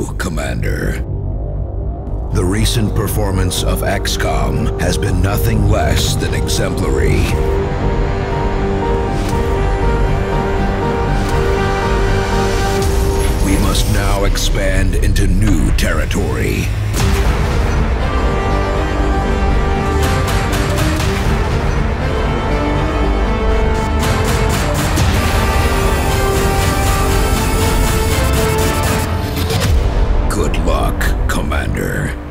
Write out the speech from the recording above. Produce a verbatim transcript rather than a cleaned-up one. you, Commander. The recent performance of X COM has been nothing less than exemplary. We must now expand into new territory. Good luck, Commander.